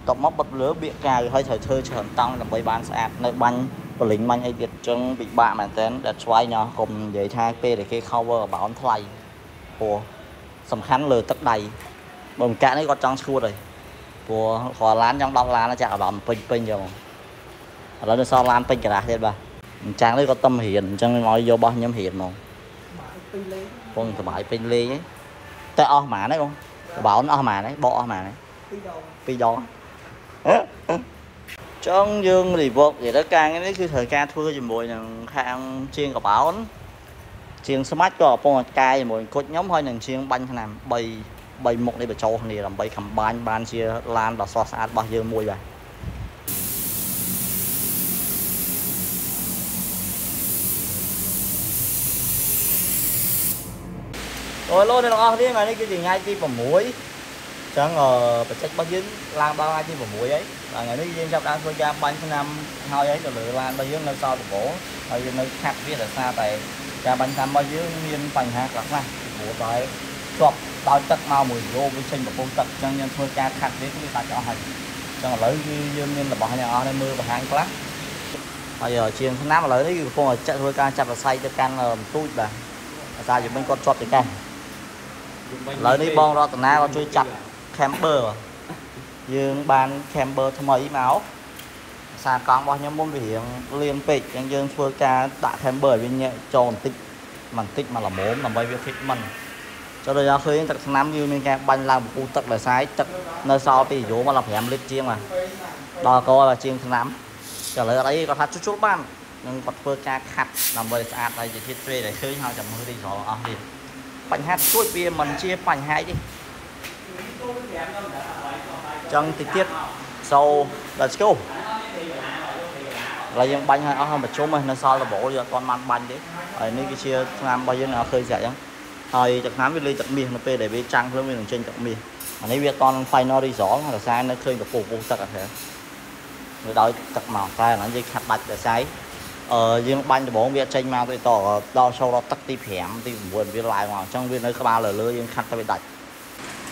tập móc bật lửa bịa cài hơi thử chơi chởm tăng là bay bán sạch nơi bánh lính manh hay Việt trong bị bạ mà tên đặt xoay nhỏ cùng với hai p để cái cover bảo anh thay của sầm khánh lừa tất đầy bồng cả đấy có trong xua rồi của hòa lán trong đông lán nó chả đòn pin pin rồi đó là so lan pin cả đá thêm bà trang đấy có tâm hiền trong nói vô bao nhóm hiền không con thoải mái pin lê ấy tới o mà đấy không bảo nó mà đấy bỏ mà đấy pin đòn trong dương thì vượt vậy đó ca cái đấy cứ thời ca thưa dùm mùi thằng hàng chiên cà bảo chiên smart có phong cay mùi cột nhóm hơi thằng chiên banh làm bay bay một đi bà châu này làm bay cầm ban ban chia lan và so sát bao nhiêu mùi vậy rồi luôn này nó đi mà đi cái gì ngay đi vào muối chẳng ngờ phải trách bao dính lan bao ai chi vào mũi ấy và người nói riêng trong đang coi cha ban tháng năm thôi ấy rồi lựa lan bao dính lên sau cổ rồi nơi khác biết là xa tại cha ban năm bao dính nhiên phần hạt lắm này bộ tại chọc tao tật mau mùi vô vi sinh và bông tật cho nên thôi cha khác biết người ta cho hình cho lấy dương nhiên là bỏ nhà ở đây mưa và hàng lắm bây giờ chiên tháng năm là lấy phong ở chợ thôi ca chặt là say cho can là tui bà ra thì bên con chọc thì can lấy đi bon ra tuần nào chơi chặt camper dương ban camper tham mấy máu sàn con bao nhiêu môn viện liên tịch anh dương phơi ca đã camper bên nhẹ tròn tích màn tích mà là mốn làm bay việc thích mình cho nên ra khơi tật năm như mình cái banh làm u tật là sai tật nơi sau thì dỗ mà làm hẻm lên chiên mà đo coi là chiên tháng năm trả lời ở đấy có phát chút chút ban nhưng còn phơi ca khát làm bơi sạch đây chỉ thiết thuê để khơi nhau chậm hơi đi rồi ăn đi bánh hát suốt bia mình chia bánh hai đi chân thì tiết sau so, let's go là dân bánh hay không mà chúng mình nó sao là bổ giờ con mang bánh đấy ở nơi cái chia làm bao nhiêu nào khơi dậy không thời chặt nám với ly chặt miệng nó về để bị trăng với mình trên chặt miệng ở đây việc con phải nó đi rõ là sai nó khơi được phục vụ tất cả thế người đói chặt màu sai là gì hạt bạch là sai ở dương bánh thì bố việc tranh mau tôi tỏ đo sau đó tắt tiếp hẻm thì buồn việc lại ngoài trong viên nơi các ba lửa lưới dân khách ta bị đạch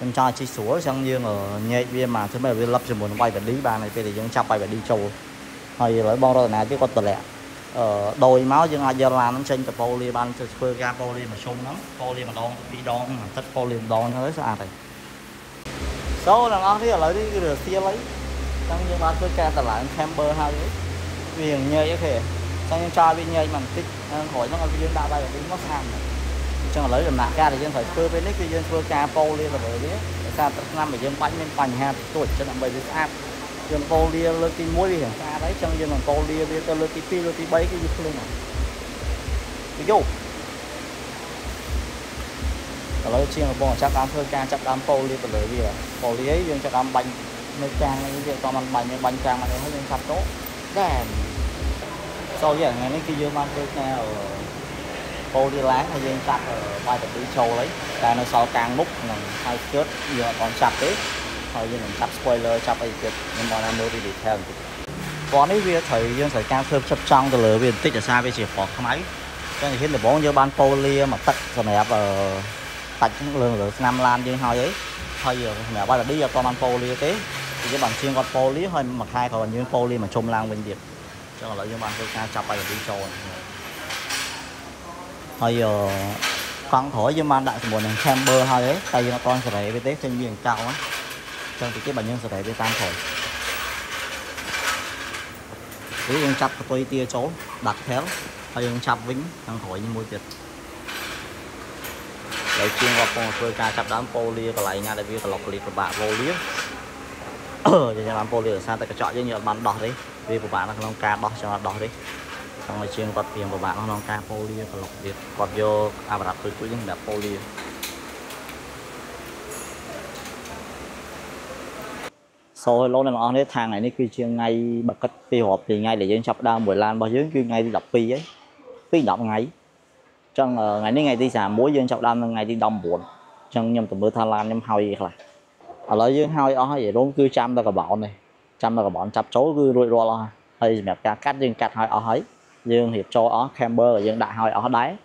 em cho chỉ số trong dương ở nhẹ viên mà thứ mấy viên lập trường muốn bay vật lý bàn này về để dương chắp bay và đi trâu hồi lỗi bao rồi này cái con tờ lẹ ở đồi máu dương ai giờ làm nó trên tập poly ban từ ga poly mà sung lắm poly mà đòn đi đòn thích poly đòn thôi sao này số là nó thấy là lấy cái được kia lấy trong dương ba cứ ca tờ lại camper hai đấy viền nhẹ cái kề trong dương cho viên nhẹ mình tích khỏi nó còn viên đa bay và đi mất hàng trong lấy làm nặng ra thì dân phải cưa bên đấy khi dân cưa ca poly là bởi biết sao năm thì dân bánh lên bánh ha tuổi cho nặng bảy mươi áp dân poly lên cái muối đi xa đấy trong dân làm poly bây giờ lên cái pi lên cái bấy cái gì lên này ví dụ lấy chiên là bò chắc đám cưa ca chắc đám poly là bởi vì poly ấy dân chắc đám bánh mấy trang này cái to bằng bánh bánh trang mà nó hơi sạch tốt đèn sau giờ ngày nay khi dân mang cưa ca ở cô đi láng hay dân chặt bay tập đi show đấy, ta nó so càng múc là hai chết giờ còn chặt đấy, thôi dân mình chặt spoiler chặt ấy kịch nhưng mà nó đi đi theo, còn ấy việc thấy dân phải càng thêm chập trong từ lửa biển tích ở xa về chỉ có máy, cho nên hiện được bốn giờ ban poly mà tách rồi này ở tách lượng lượng năm lan như hồi ấy, thôi giờ mẹ bay là đi giờ con ban poly thế, thì cái bản chuyên con poly hơi mặc hai còn như poly mà chôm lang bên việt, cho nên là dân ban càng chặt bay tập đi show. Hồi giờ con thổi với man đại một hàng camper hai đấy, tại vì nó con sợi về tết trên miền cao á, trong thì cái bản nhân sợi về tan thổi, cứ dùng chập tôi tia chỗ đặt theo, hay dùng chập vĩnh thằng thổi như môi tiệt, lấy chiên vào con tôi ca chập đám poly và lại nha đại vi và lọc lì của bạn poly, ờ giờ làm poly ở xa tại cái chợ với nhiều bạn đỏ đấy, vì của bạn là không ca đỏ cho đỏ đấy. Trong ngày chuyên quạt tiền của bạn nó ca poly và lọc việt quạt vô à đặt từ cuối những đạp poly rồi lâu này mà thấy thang này nó kêu chuyên ngay bật cách pi hộp thì ngay để dân sập đau mười lan bao dưới kêu ngay đi đọc pi ấy pi đọc ngày trong ngày nay ngày đi giảm mỗi dân sập đau ngày đi đông buồn trong nhầm từ mưa than lan nhầm hoi là ở lại dưới hoi ó vậy đúng kêu chăm ra cả bọn này chăm ra cả bọn chập chối kêu rồi rồi là hay mẹ cá cắt dân cắt hoi ó ấy dương hiệp châu ở camper là dương đại hội ở đấy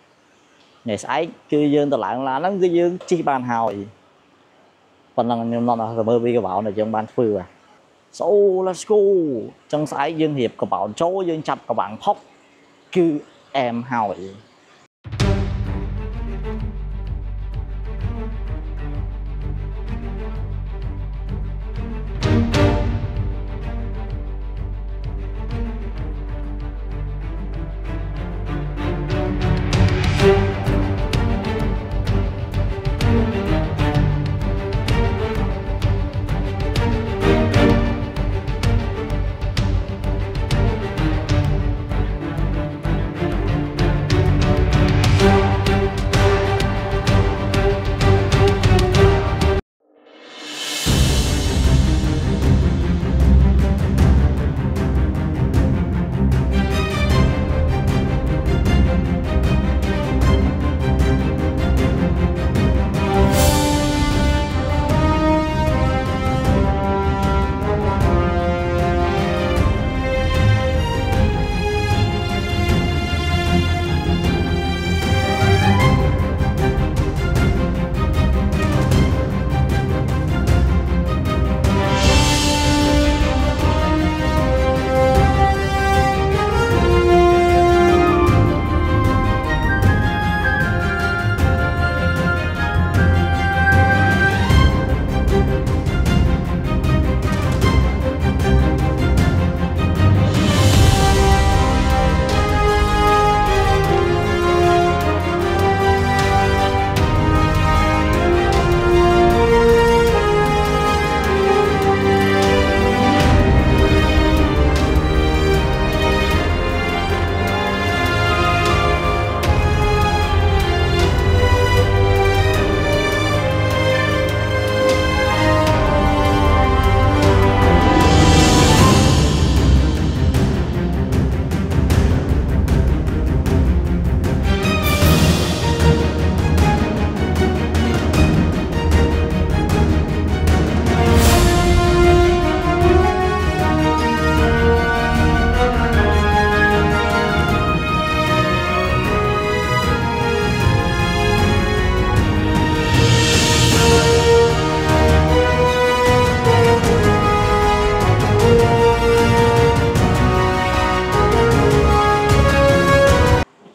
ngày sáng cứ dương từ lại là nó cứ dương chi ban hội còn là nhiều năm là mơ vi cái bảo này dương ban phư à so let's go trong sáng dương hiệp cái bảo châu dương chập các bạn khóc cứ em hỏi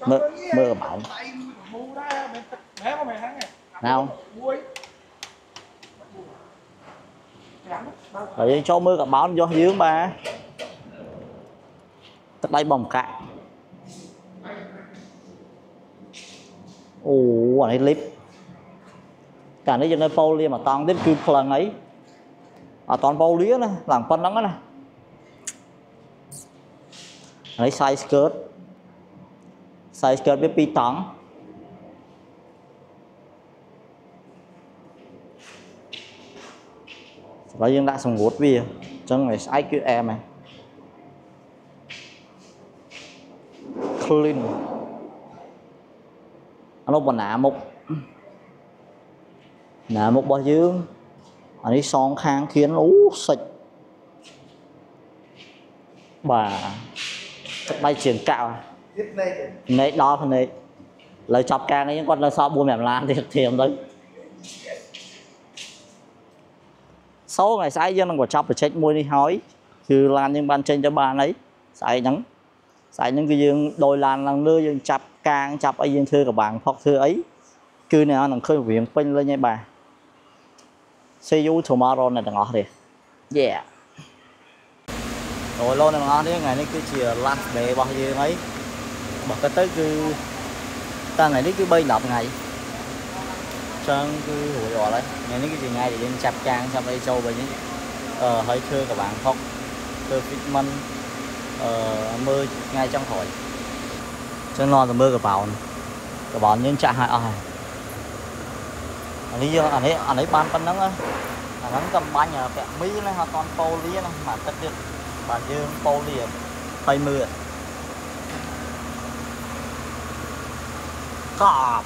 mơ mơ mộng nào rồi cho mưa cặp bóng vô dưới ba tất đây bồng cạn ủ ở đây clip cả đấy cho nên poly mà toàn đến kịp lần ấy à toàn poly á làm phân lắm á này size skirt size skirt với pi tỏng và dương đã xong gút bia trong này size cute em này clean nó còn nạ một nạ một bao dương anh ấy son khang khiến ú sạch và bay chuyển cạo này đó phần này lời chọc càng ấy con là sao buôn mềm làm thì thiềm đấy sáu ngày sai dân đang của chọc để chết môi đi hói từ lan nhưng ban trên cho bà ấy sai nhắn sai những cái dương đôi lan lần lưa dương chọc càng chọc ấy dương thưa các bạn hoặc thưa ấy cứ này nó khơi viện quanh lên nha bà see you tomorrow này đừng ngọt đi yeah rồi lâu này ngon đấy ngày nay cứ chiều lăn bè bao nhiêu ấy bật cái tới cứ ta ngày đấy cứ bơi lọc ngày trơn cứ hụi đỏ đấy ngày đấy cái gì ngay thì lên chạp trang xong đây sâu bây nhé ờ, hơi thưa các bạn không thưa vitamin ờ, mưa ngay trong khỏi trên lo là mưa các bạn các bạn nên chạy hai ai anh ấy anh ấy anh ấy ban phân nắng á nắng cầm bánh nhà vẹn mỹ này họ toàn phô lý này mà tất được bạn dương bầu liền bay mưa cọp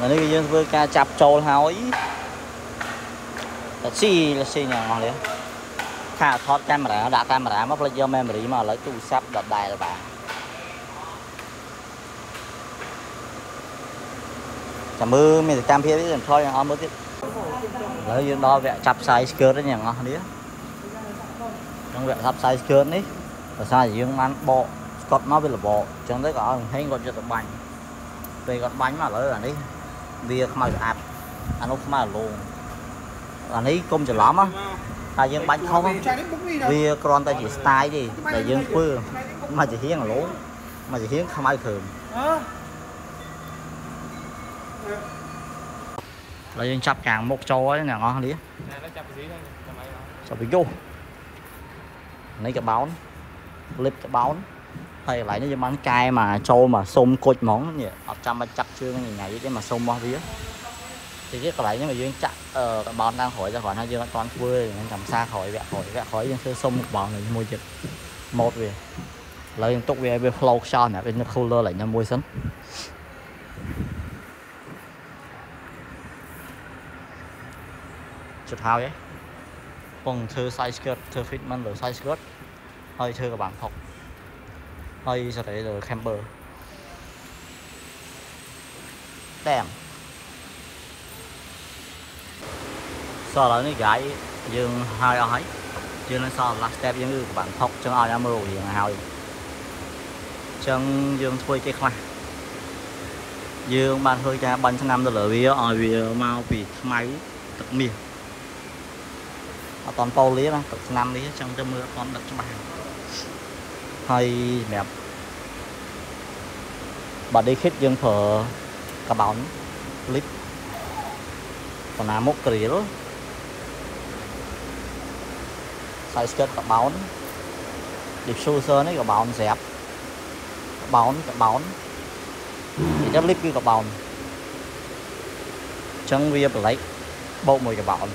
ở đây giờ vừa ca chập trâu hói là xì là xì nhà ngon đấy thả thoát camera đã camera mất là do memory mà lấy tủ sắp đặt đài là bà mưa mình cam phía với thôi họ mới tiếp lấy dương đo vẽ chập size skirt đấy nhỉ ngon đấy trong vẽ chập size skirt đấy và sao dương ăn bộ cọt nó với là bộ trong đấy có thấy còn chưa tập bánh về còn bánh mà lấy là đấy bia không phải ạp ăn không phải lùn là đấy công chở lắm á tại dương bánh không á bia còn ta chỉ style gì để dương quê mà chỉ hiến là lố mà chỉ hiến không ai thường là dân chắp càng một trâu ấy là ngon lý chắp cái vô lấy cái báu clip cái báu thầy lại nó cho bán cay mà trâu mà xôm cột món nhỉ ở trăm mà chặt chưa ngày ngày cái mà xôm bao vía thì cái lại nhưng mà dân chặt ở cái báu đang hỏi ra khỏi hai dương toàn quê nên làm xa khỏi vẹt khỏi vẹt khỏi dân xưa xôm một bọn người mua chật một về lấy tục về về flow sao nè bên khu lơ lại nó mua sắm thao ấy còn thưa size skirt thưa fitment rồi size skirt hơi thưa các bạn học hơi sao đấy rồi camper đèm so là cái gái dương hai ấy dương lên so là step giống như các bạn học trong ai đã mơ gì mà hào trong dương thôi cái khoa dương bạn hơi ra bánh sang năm rồi vì ở vì mau vì máy tật miệng toàn bầu lý mà cực năm lý trong cái mưa con đập cho bạn hay đẹp bà đi khít dương phở cả bóng clip còn là một cái đó size skirt cả bóng điệp su sơn ấy cả bóng dẹp cả bóng cả bóng thì đắp clip kia cả bóng chân vía lấy bộ mùi cả bóng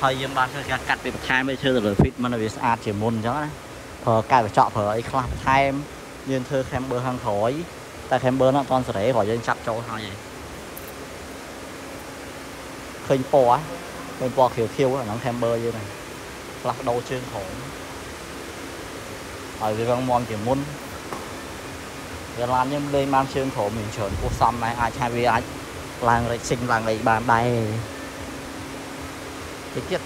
hơi dương ban cho cắt bị thay mới chơi được fit mà nó bị sạch chỉ môn chó này phở cài phải chọn phở ấy làm thay nhưng thưa em bơ hăng khói tại em bơ nó toàn sẽ khỏi dân chặt chỗ thôi vậy khơi po á khơi po kiểu khiêu nó em bơ như này lắc đầu trên khổ ở dưới con mòn chỉ môn giờ làm nhưng đây mang trên khổ mình chở cuộc sống này ai trai vì ai làng lại sinh làng lại bàn đây cái tiết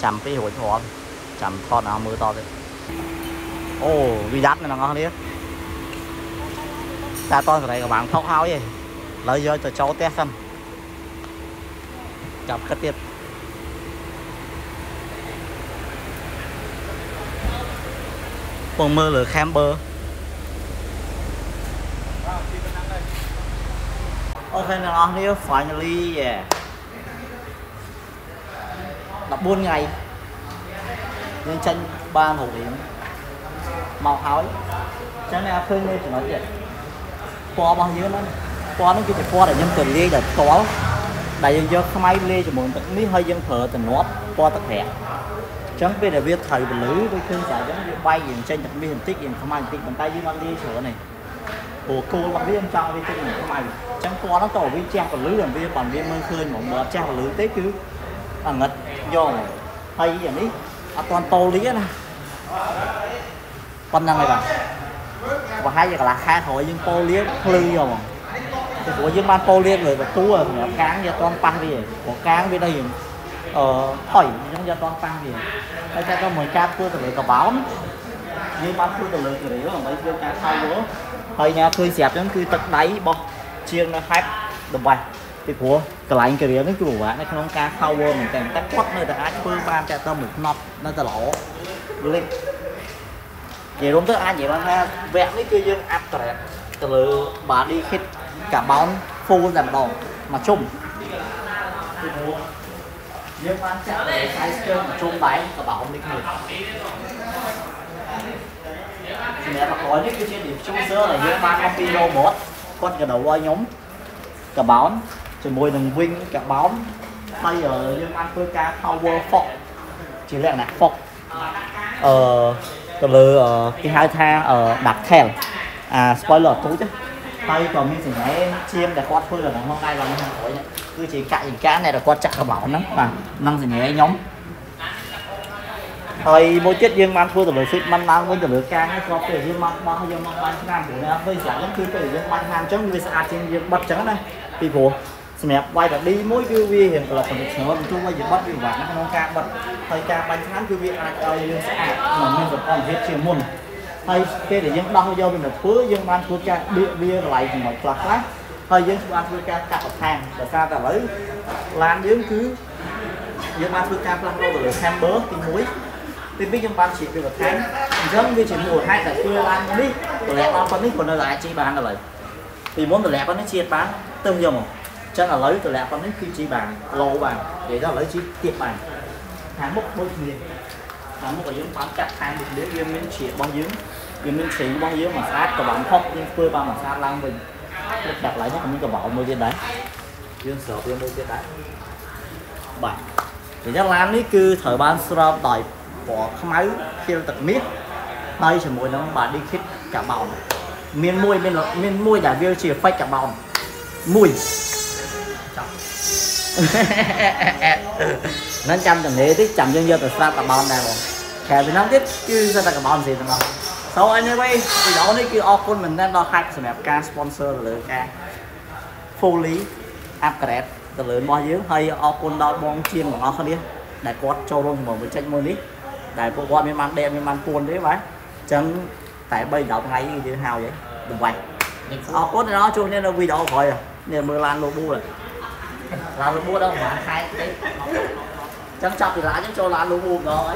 chạm cái hồi thọ chạm thọ nào mưa to đấy ô vi đắt này nó ngon đấy ta to này các bạn thóc háo gì lấy vô cho cháu test xem chạm cái tiết còn mưa lửa khám bơ. Okay, now here finally yeah. mười bốn ngày lên tranh ba hộp điểm màu hói chẳng là khơi lên thì nói chuyện qua bao nhiêu nó qua nó kia thì qua để nhân cần ly để có đại dân cho máy ly cho muốn tận hơi dân thợ tình nó qua tập hẹn chẳng biết là biết thầy bình lưỡi với thương giải giống bay diện tranh đặc biệt hình tích diện không anh tích bàn tay với con ly thợ này của cô bằng viên trong với cái này mày chẳng có nó tổ với trang còn lưới làm viên bằng viên mơ khơi một bờ trang còn lưới tết chứ là ngật vô hay vậy đi à toàn tô lý này con năng này bạn và hai giờ là khai hỏi nhưng tô lý lư rồi thì của những ban tô liên người và tú rồi nhỏ cáng cho con tăng đi của cáng bên đây ờ hỏi giống cho con tăng gì đây cho con mười ca cua từ cả báo nhưng ban cua từ lưới từ đấy là mấy viên cá sau nữa hơi nhà khơi dẹp lắm cứ tật đáy bọc chiêng nó khách đồng bài thì của cái lạnh cái riêng nó chủ bạn nó không ca khâu vô mình kèm tách quất nơi ta ai phương ban cho tao mình nọt nó ta lỗ lên vậy đúng tức ai vậy mà vẹn đấy kia dương áp trẻ từ bà đi khít cả bóng phô giảm đòn mà chung nhưng mà chả để hai chơi mà chung đáy cả bóng đi người mẹ mà có những cái chuyện điểm chung giữa là những ba con video một con cả đầu voi nhóm cả bóng rồi môi đường vinh cả bóng bây giờ nhưng ăn cơ ca power phọc chỉ là nạc phọc ờ từ lừa cái hai tha ở đặt thèm à spoiler thú chứ tay còn mình thì nói chim để con phơi là hôm nay là mình hỏi cứ chỉ cạnh cá này là con chặt cả bóng lắm mà năng thì nhé nhóm thôi mỗi chết riêng mang phơi từ lưỡi phết mang mang với từ lưỡi cang nó có từ riêng mang mang riêng mang mang nam của nó với giả giống như từ riêng mang nam chống người sạch trên riêng bắt trắng đây thì của mẹ quay là đi mỗi cái vi hiện là phần sửa mình chung quay bắt riêng vàng nó không ca bật thời ca bánh tháng cái vi ai coi riêng sạch mà mình vẫn còn hết chiều muôn hay cái để riêng đau do mình là phứa riêng mang phơi ca bia bia lại thì mọi cặp khác hay riêng mang phơi ca cặp hàng là sao ta lấy làm riêng cứ riêng mang phơi ca làm đâu rồi ham bớ thì muối thì biết trong ban chỉ việc tháng giống như chỉ mùa hai là chưa ăn đi rồi lẹ bao con nít còn lại chỉ bàn là vậy thì muốn từ lẹ con nó chia bán tương dùng chắc là lấy từ lẹ con nít khi chỉ bàn lâu bàn để ra lấy chỉ tiệp bàn hàng mốc đôi miền hàng mốc ở dưới bán chặt hàng được để riêng mình chỉ bao nhiêu riêng mình chỉ bao nhiêu mà sát các bạn khóc nhưng phơi bao mà sát lang mình đặt lại nó cũng như các bạn mua trên đấy riêng sợ riêng mua trên đấy bảy thì chắc làm đấy cứ thời ban sau đòi bỏ máy khi tập mít tay chỉ mùi nó bà đi khít cả bóng miền môi bên miền môi đã view chỉ phải cả bóng mùi nó chăm chẳng thế thích chăm dân dân từ xa cả bóng này rồi kẻ vì nó thích chứ sao ta cả bóng gì đâu sau anyway thì đó này kêu o con mình đang đo khách sẽ đẹp ca sponsor lửa ca phô lý upgrade từ lớn bao nhiêu hay o con đo bóng chiên của nó không biết đại quát cho luôn mà với tranh môi lý đại cô qua mới mang đen mới mang cuốn đấy vậy chẳng tại bây đọc ngay như thế nào vậy đừng vậy họ có nó chung nên là video rồi nên mưa lan lô bu rồi lan lô bu đâu mà hai chẳng chọc thì lá cho lan lô bu rồi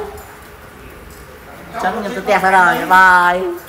chẳng nhưng tôi tẹt ra rồi bye.